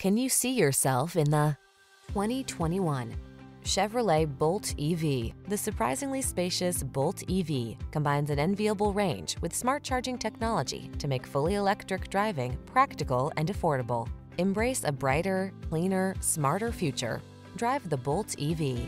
Can you see yourself in the 2021 Chevrolet Bolt EV? The surprisingly spacious Bolt EV combines an enviable range with smart charging technology to make fully electric driving practical and affordable. Embrace a brighter, cleaner, smarter future. Drive the Bolt EV.